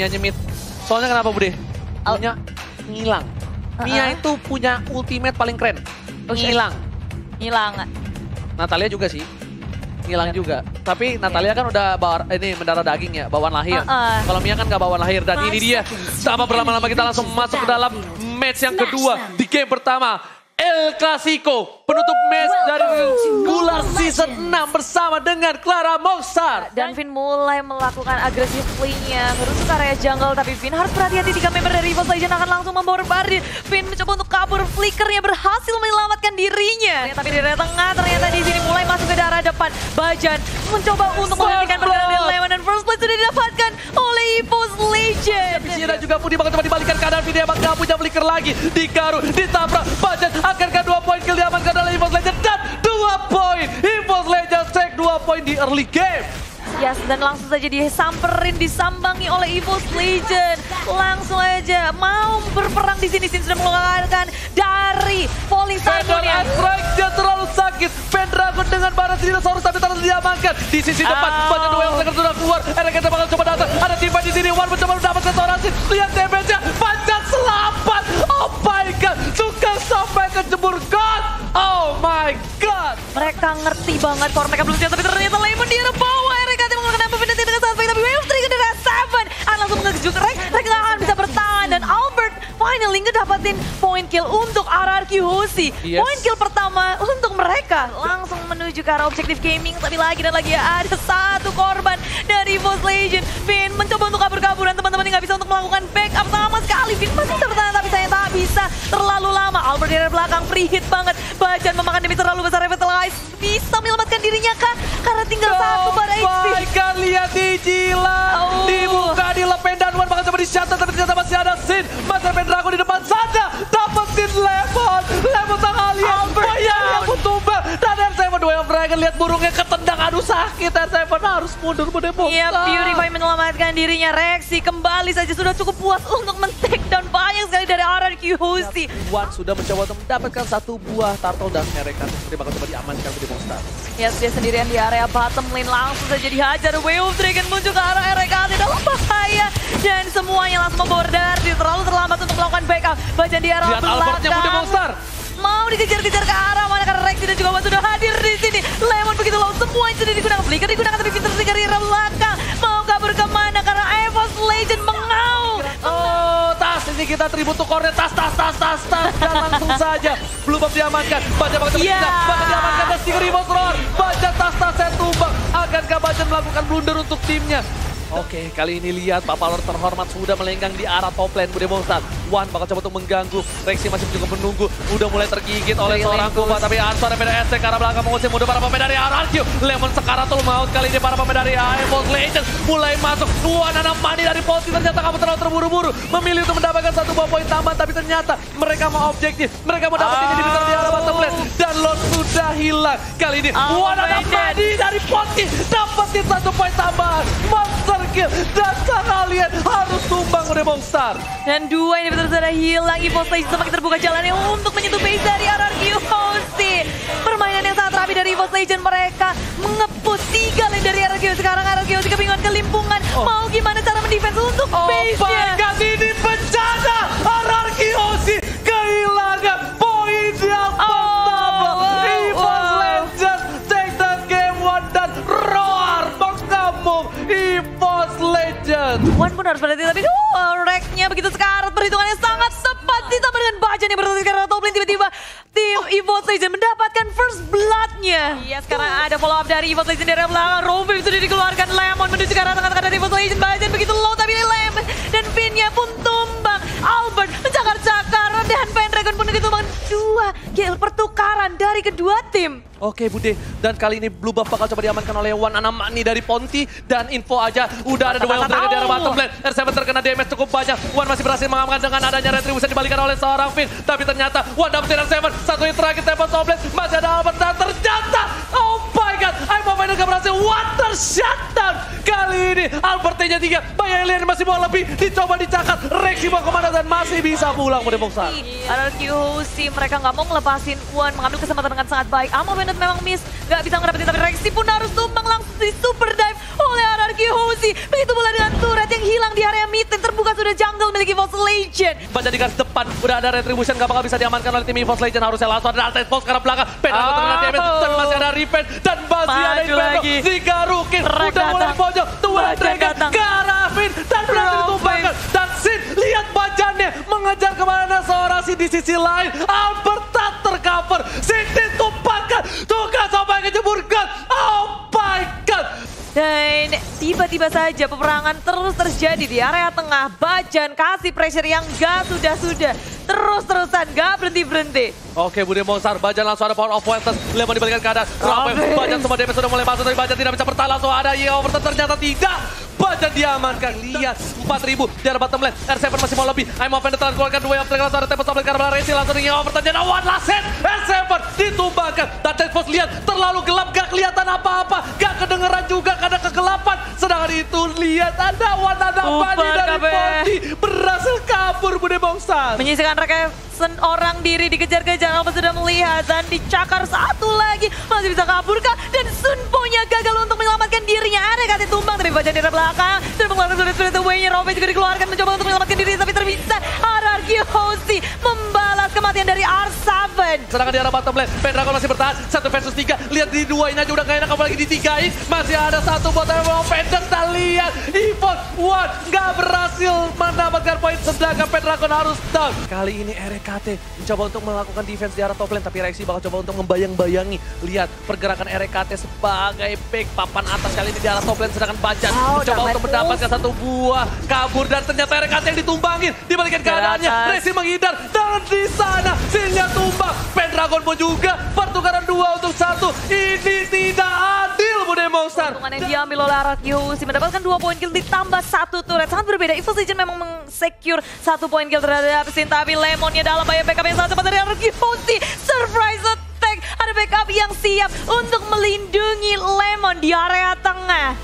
Mia-nya mid. Soalnya kenapa, Bude? Punya ngilang. Mia itu punya ultimate paling keren. Ngilang. Ngilang. Natalia juga sih. Ngilang juga. Tapi Natalia kan udah ini mendarah daging ya, bawaan lahir. Kalau Mia kan nggak bawaan lahir. Dan ini dia. Tanpa berlama-lama kita langsung masuk ke dalam match yang kedua di game pertama. El Clasico, penutup match dari regular season 6 bersama dengan Clara Mozart. Dan Vin mulai melakukan agresif play-nya, ngerusuk area jungle. Tapi Vin harus berhati-hati, 3 member dari EVOS Legends akan langsung membombardir. Vin mencoba untuk kabur, flickernya berhasil menyelamatkan dirinya. Tapi di daerah tengah ternyata di sini mulai masuk ke daerah depan. Bajan mencoba untuk menghentikan pergerakan Lemon dan First Blood sudah didapatkan oleh EVOS Legends. Pichira juga pun dibangun, dibalikan keadaan Vin, emang gak punya flicker lagi. Dikaru, ditabrak, Bajan. Akhirnya 2 poin kill diamankan oleh EVOS Legends dan 2 poin. EVOS Legends take 2 poin di early game. Yes, dan langsung saja disamperin, disambangi oleh EVOS Legends. Langsung aja mau berperang di sini. Sin sudah mengeluarkan dari Falling Dragon. Strike-nya terlalu sakit. Pendragon dengan bara dinosaurus tapi terus diamankan. Di sisi depan banyak dua yang sudah keluar. RRQ bakal coba datang. Ada timpan di sini. One mencoba mendapatkan seorang Sin. Lihat damage-nya. Panjat selapan. Oh my god. Suka sampai kecebur god. Oh my god. Mereka ngerti banget core mereka belum siap, tapi ternyata Lemon di bawah. RRQ mengeluarkan apa benda dengan sampai tapi Wave 3 ke daerah 7. An langsung mengejuk Rek nggak akan bisa bertahan dan Albert finally ngedapatin point kill untuk RRQ Hoshi. Point kill pertama untuk mereka. Langsung menuju ke arah objektif gaming, tapi lagi dan lagi ada satu korban dari EVOS Legends. Vin mencoba untuk kabur-kaburan, teman-teman nggak bisa untuk melakukan backup sama sekali. Vin masih bertahan tapi saya tak bisa terlalu lama. Albert di belakang free hit banget. Bajan memakan demi terlalu besar. Revitalize bisa menyelamatkan dirinya kah? Karena tinggal satu pada HP. Kalian dijilat, dibuka, dilepen dan Wan bakal coba di shuttle tapi ternyata masih ada Sin. Master Pendragon di depan saja, dapetin Lemon tangan alien. Bayangnya pun tumbal dan R7 dua yang berangkat, lihat burungnya ketendang, aduh sakit. R7 harus mundur pada bongsa. Iya, Purify menyelamatkan dirinya. Rexy kembali saja sudah cukup puas untuk men-take down banyak sekali dari RRQ Hoshi. Wan sudah mencoba untuk mendapatkan 1 buah turtle dan mereka sendiri bakal coba diamankan di bongsa. Yes, dia sendirian di area bottom lane, langsung saja dihajar Wave Dragon muncul ke arah RRQ dalam bahaya dan semuanya langsung membordar. Dia terlalu terlambat untuk melakukan backup. Bajan di arah belakang mau dikejar-kejar ke arah mana karena Rexy dan juga Wan sudah hadir di sini. Lemon begitu low, semuanya sudah digunakan, flicker digunakan tapi Vin terus dari arah belakang. Mau kabur kemana karena EVOS Legends mengaum. Oh, tas ini kita tribut to core-nya, tas dan langsung saja belum diamankan. Bajan diamankan dan stiker remote roll. Bajan tas-tasnya tumbang. Akankah Bajan melakukan blunder untuk timnya? Oke, kali ini lihat Pak Palor terhormat sudah melenggang di arah top lane. Bude Monstan, Wan bakal coba untuk mengganggu. Rexy masih juga menunggu, udah mulai tergigit oleh seorang Kuba. Tapi Ansar yang beda SC ke arah belakang mengusir muda para pemain dari RRQ. Lemon sekaratul maut kali ini para pemain dari EVOS Legends mulai masuk. Wan anak mani dari posisi ternyata kamu terlalu terburu-buru. Memilih untuk mendapatkan 1 buah poin tambahan, tapi ternyata mereka mau objektif. Mereka mau dapetin jadi di arah bottom lane. Dan Lord sudah hilang. Kali ini Wan anak mani dari posisi dapetin 1 poin tambahan. Monster dan kalian harus tumbang oleh Bongstar. Dan 2 ini betul-betul hilang. EVOS Legends semakin terbuka jalannya untuk menyentuh base dari RRQ Hoshi. Permainan yang sangat rapi dari EVOS Legends, mereka mengepus 3 lane dari RRQ. Sekarang RRQ Hoshi kebingungan, kelimpungan. Mau gimana cara mendefense untuk base-nya? Bagas ini bencana. RRQ Hoshi kehilangan poin yang pertama. EVOS Legends take the game 1 dan roar mengamuk EVOS Legends. Wan pun harus berhati, tapi reknya begitu sekarat, perhitungannya sangat tepat. Ditambah dengan Bajan yang berhenti karena top lane, tiba-tiba tim EVOS Legends mendapatkan first blood-nya. Iya, sekarang ada follow up dari EVOS Legends dari belakang. Rovi sudah dikeluarkan, Lemon menuju ke arah tengah-tengah dari EVOS Legends. Bajan begitu low, tapi Lemon dan Vin-nya pun tumbang. Albert mencakar-cakar dan Pendragon pun ditumbang. 2 kill pertukaran dari kedua tim. Oke, Bude, dan kali ini Blue Buff bakal coba diamankan oleh Wan Anamani dari Ponti. Dan info aja, udah ada 2 yang terkena di arah bottom lane. R7 terkena damage cukup banyak. Wan masih berhasil mengamankan dengan adanya retribution dibalikan oleh seorang Vin. Tapi ternyata Wan dapetin R7, satu yang terakhir tempat top lane. Masih ada Albert dan ternyata, oh my god, Ivo Miner gak berhasil. Water shutdown kali ini, Albertnya 3. Bayang Elian masih mau lebih, dicoba dicakat. Rexy mau kemana dan masih bisa pulang ke Depoksan. RRQ Hoshi, mereka gak mau ngelepasin Wan, mengambil kesempatan dengan sangat baik. Amo memang miss, nggak bisa mendapatkan, tapi Rexy pun harus tumbang langsung di super dive oleh RRQ Hoshi. Begitu bola dengan turret yang yang hilang di area mid, terbuka sudah jungle milik EVOS Legend. Baca di garis depan, udah ada retribution, gak bakal bisa diamankan oleh tim EVOS Legend. Harusnya langsung ada Altes Boss karena belakang, Pedro terkena damage, tapi masih ada Revenge, dan masih ada Inferno. Zika Rukin, udah mulai pojok, Tuan Dragon, Karafin, dan berhasil ditumpahkan. Dan Sin, lihat bajannya, mengejar kemana seorang Sin di sisi lain, Albert tak tercover, Sin ditumpahkan, Tugas sampai keceburkan, oh my god. Dan tiba-tiba saja peperangan terus terjadi di area tengah. Bajan kasih pressure yang gak sudah-sudah. Terus-terusan gak berhenti-berhenti. Oke, Bude Mozart. Bajan langsung ada power of weapon. Lemon dibalikan keadaan. Ramai. Bajan semua damage sudah mulai masuk. Tapi Bajan tidak bisa bertahan. Langsung ada EA overturn. Ternyata tidak. Bajan diamankan. Lihat 4.000 di arah bottom lane. R7 masih mau lebih. I'm open detelan. Keluarkan 2 of track. Langsung ada Tempest Oblate. Karena Resi langsung EA overturn. Dan one last hit. R7 ditumbangkan. Dan Tempest lihat terlalu gelap. Gak kelihatan apa-apa. Gak kedengeran juga. Karena kegelapan, sedangkan itu lihat ada Wanada Bani dari Ponti berhasil kabur. Bude Mozart menyisakan rekan orang diri dikejar-kejar, apa sudah melihat dan dicakar satu lagi, masih bisa kaburkah? Dan Sunponya gagal untuk menyelamatkan dirinya. Ada kasih tumbang dari Bajan di belakang dan mengeluarkan sulit-sulit away-nya. Rove juga dikeluarkan mencoba untuk menyelamatkan diri tapi terbisa. RRQ Hoshi membalas kematian dari R7. Sedangkan di arah bottom lane, Pendragon masih bertahan 1 versus 3. Lihat di 2 ini aja udah gak enak, apalagi di 3 ini masih ada satu botol Pendragon. Kita lihat EVOS One nggak berhasil mendapatkan poin, sedangkan Pendragon harus down. Kali ini RRQ mencoba untuk melakukan defense di arah top lane, tapi Rexy bakal coba untuk membayang-bayangi. Lihat pergerakan RRQ sebagai pick papan atas kali ini di arah top lane, sedangkan Bajan mencoba untuk mendapatkan satu buah kabur dan ternyata RRQ yang ditumbangin. Dibalikan keadaannya, Rexy menghindar dan di sana Sinnya tumbang. Pendragon pun juga pertukaran 2 untuk 1. Ini tidak adil, Bude Mozart. Keuntungan yang diambil oleh RRQ Hoshi mendapatkan 2 poin kill ditambah 1 turret. Sangat berbeda. EVOS Legend memang meng-secure 1 poin kill terhadap Sin, tapi Lemonnya dalam. Bayar backup yang sangat cepat dari RRQ Hoshi. Surprise attack. Ada backup yang siap untuk melindungi Lemon di area tengah.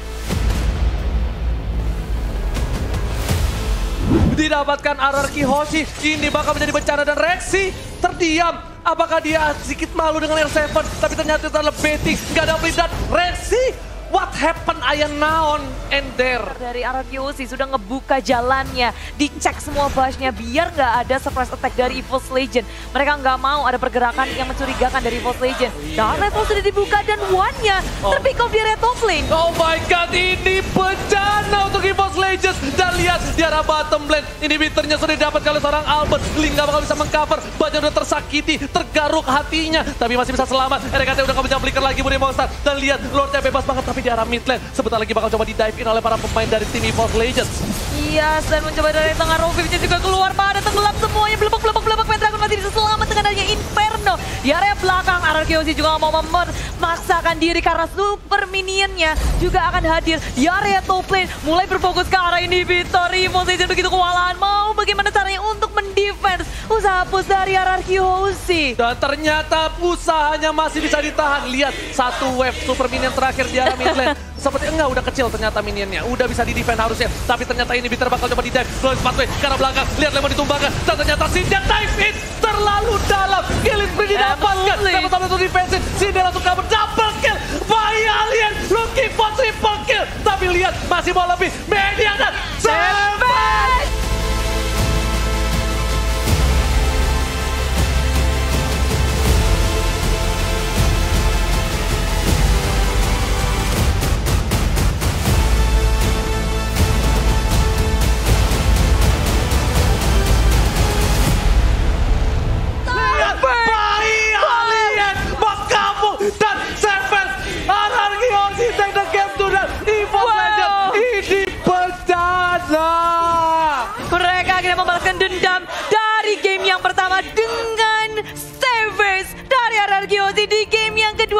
Didapatkan RRQ Hoshi, ini bakal menjadi bencana dan Rexy terdiam. Apakah dia sedikit malu dengan R7? Tapi ternyata terlalu betting, nggak ada pelindan. Rexy, what happened ayah naon and there? Dari RRQ Hoshi sudah ngebuka jalannya, dicek semua flashnya biar nggak ada surprise attack dari EVOS Legend. Mereka nggak mau ada pergerakan yang mencurigakan dari EVOS Legend. Dan level sudah dibuka dan one-nya terpick off di area top lane. Oh my god, ini bencana untuk EVOS Legend. Dan lihat di arah bottom lane, inhibitornya sudah didapatkan oleh seorang Albert. Link nggak bakal bisa mengcover, Bajan udah tersakiti, tergaruk hatinya. Tapi masih bisa selamat, RRQ udah nggak bisa belikan lagi Bude Mozart. Dan lihat Lordnya bebas banget, tapi di arah mid lane sebentar lagi bakal coba di dive in oleh para pemain dari tim EVOS Legends. Iya, dan mencoba dari tengah, Rovivnya juga keluar, pada tenggelam semuanya, belebak-belebak. Pendragon masih bisa selamat dengan adanya Inferno di area belakang. RRQ Hoshi juga mau memaksakan diri karena super minionnya juga akan hadir di area top lane, mulai berfokus ke arah inhibitor. EVOS Legends begitu kewalahan, mau bagaimana caranya untuk mendefense usaha push dari RRQ Hoshi. Dan ternyata usahanya masih bisa ditahan. Lihat satu wave super minion terakhir di arah midlane. Seperti enggak, udah kecil ternyata minionnya, udah bisa di-defend harusnya. Tapi ternyata ini bitter bakal coba di-dive, blowing pathway ke arah belakang, lihat Lemon ditumbangkan. Dan ternyata Sinja dive in terlalu dalam, kill spree didapatkan. Sama-sama itu defensive, Sinja langsung cover, double kill. By Alien, looking for triple kill. Tapi lihat, masih mau lebih, media dan selfie.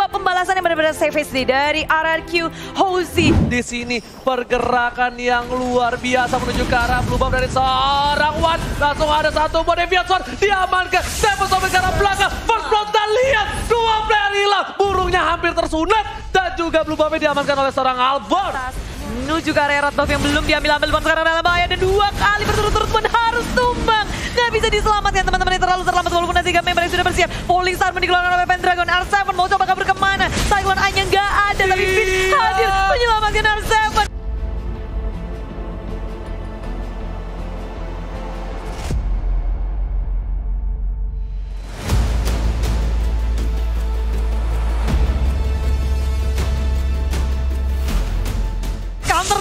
Pembalasan yang benar-benar savage dari RRQ Hoshi. Di sini pergerakan yang luar biasa menuju ke arah lubang dari seorang Wan. Langsung ada satu Bonevian Sword diamankan. Tempest sampai ke arah belakang. First blood, dan lihat 2 player hilang. Burungnya hampir tersunat dan juga lubangnya diamankan oleh seorang Albert. Menuju ke area Rotbuff yang belum diambil-ambil Bons karena dalam bahaya dan 2 kali berturut-turut pun harus tumbang. Nggak bisa diselamatkan teman-teman yang terlalu terlambat walaupun nanti game mereka sudah bersiap. Falling Star dikeluarkan oleh Pendragon. R7 mau coba kabur kemana? Cyclone A-nya nggak ada tapi Finn hadir menyelamatkan R7.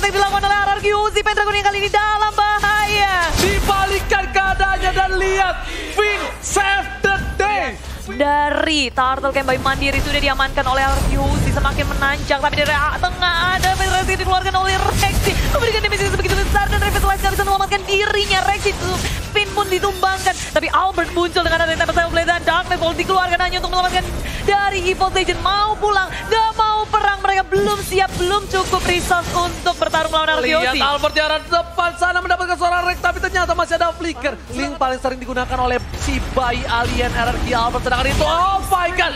kontak dilakukan oleh RRQ Hoshi. Pendragon yang kali ini dalam bahaya. Dibalikkan keadaannya dan lihat, Vin save the day. Dari Turtle Camp by Mandiri sudah diamankan oleh RRQ Hoshi, semakin menanjak. Tapi dari tengah ada Rexy dikeluarkan oleh Rexy. Memberikan damage sebegitu besar dan Revitalize gak bisa menyelamatkan dirinya. Rexy Vin pun ditumbangkan. Tapi Albert muncul dengan ada tempat saya Blade dan Darkness Bolt dikeluarkan hanya untuk menyelamatkan dari EVOS Legend. Mau pulang, gak mau perang. Mereka belum siap, belum cukup resource untuk bertarung melawan RRQ Hoshi. Lihat Albert di arah depan sana mendapatkan seorang Rex, tapi ternyata masih ada flicker. Link paling sering digunakan oleh si bayi alien RRQ Albert. Sedangkan itu, oh my god,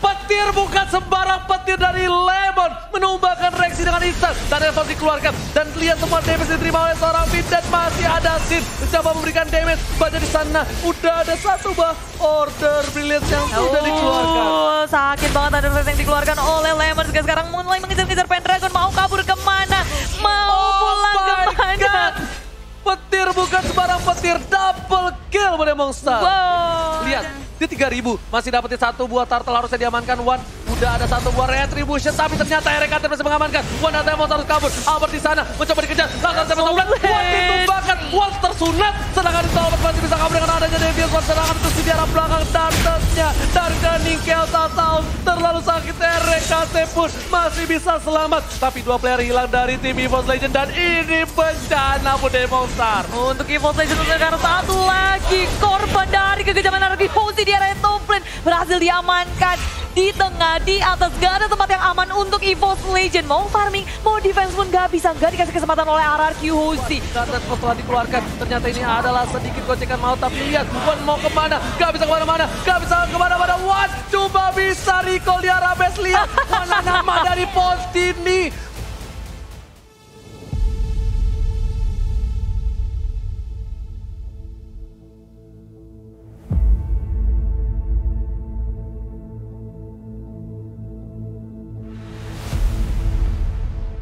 petir bukan sembarang petir dari Lemon menumbangkan Rexy dengan instan dan Evos dikeluarkan. Dan lihat semua damage diterima oleh seorang Vin dan masih ada Sin mencoba memberikan damage. Baca di sana udah ada satu bah order brilliance yang sudah dikeluarkan. Sakit banget ada yang dikeluarkan oleh Lemon. Sekarang mulai mengejar-ngejar Pendragon, mau kabur kemana? Mau pulang kemana? God. Petir bukan sembarang petir, double kill oleh Monster. Wow. Lihat. Dia 3.000, masih dapetin satu buah Turtle, harusnya diamankan. One, udah ada satu buah Retribution, tapi ternyata RKT masih mengamankan. One dan Temos harus kabur, Albert di sana mencoba dikejar, langsung Temos ulat, One ditumbangkan, One tersunat. Sedangkan itu Albert masih bisa kabur dengan adanya Devious One, sedangkan itu di arah belakang Turtle-nya. Dari kening Chaos Assault, terlalu sakit, RKT pun masih bisa selamat. Tapi dua player hilang dari tim EVOS Legend dan ini bencana buat Demonstar. Untuk EVOS Legend sekarang satu lagi korban dari kekejaman RRQ Hoshi. Di area top lane berhasil diamankan. Di tengah, di atas, gak ada tempat yang aman untuk EVOS Legend. Mau farming, mau defense pun gak bisa, gak dikasih kesempatan oleh RRQ Hoshi. Dan setelah dikeluarkan, ternyata ini adalah sedikit gocekan maut. Tapi lihat, One mau kemana, gak bisa kemana-mana, gak bisa kemana-mana. One coba bisa recall di arah base, lihat mana nama dari Postini.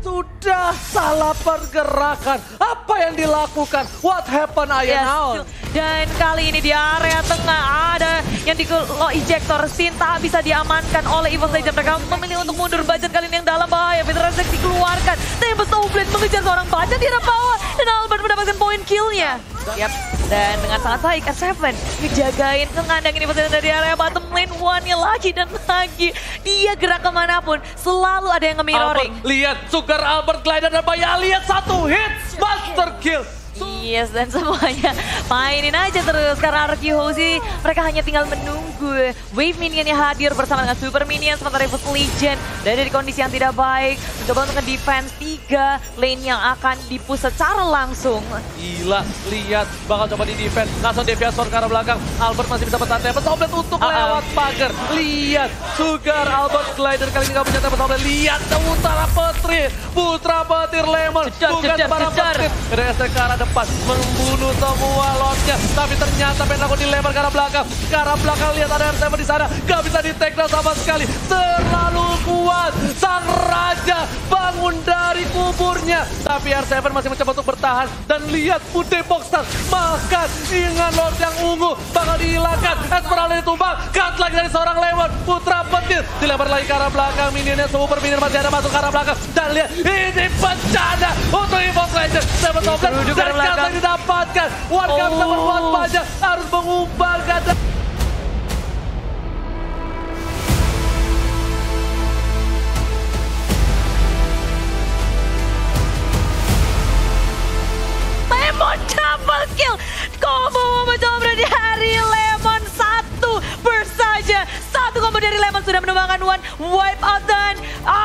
Sudah salah pergerakan. Apa yang dilakukan? What happened, Ayanao? Dan kali ini di area tengah ada yang dikeluh ejector. Sin tak bisa diamankan oleh EVOS Legend. Mereka memilih untuk mundur. Budget kali ini yang dalam bahaya. Veteran dikeluarkan. Tempest Oblate mengejar seorang budget di arah bawah. Dan Albert mendapatkan poin killnya. Yap. Dan dengan sangat baik, R7 ngejagain, ngandangin EVOS Legend dari area bottom lane. One-nya lagi dan lagi. Dia gerak kemanapun, selalu ada yang nge-mirroring. Lihat, Sugar Albert Glider dan Baya, lihat satu hit, monster kill. Yes, dan semuanya mainin aja terus karena RRQ Hoshi mereka hanya tinggal menunggu wave minionnya hadir bersama dengan super minion. Sementara EVOS Legend dari kondisi yang tidak baik mencoba untuk defense 3 lane yang akan dipush secara langsung. Gila, lihat bakal coba di defense, langsung deviator ke arah belakang. Albert masih bisa bertahan, dapat Oblet untuk lewat pagar. Lihat Sugar Albert Glider kali ini gak punya tempat Oblet. Lihat utara petir, putra petir Lemon bukan para petir dari STK depan membunuh semua lordnya. Tapi ternyata Pendragon dilempar ke arah belakang. Ke arah belakang lihat ada R7 di sana. Gak bisa di take down sama sekali. Terlalu kuat. Sang Raja bangun dari kuburnya. Tapi R7 masih mencoba untuk bertahan. Dan lihat Putih Boxstar makan dengan lord yang ungu. Bakal dihilangkan. Esmeralda ditumbang. Cut lagi dari seorang Lemon. Putra petir dilempar lagi ke arah belakang. Minionnya super minion masih ada masuk ke arah belakang. Dan lihat ini bencana untuk EVOS Legend. Seven Top kata didapatkan, warga bisa berbuat banyak, harus mengubah kata. Lemon double kill, combo mencoba dari Lemon satu burst saja, satu combo dari Lemon sudah menumbangkan One, wipe out dan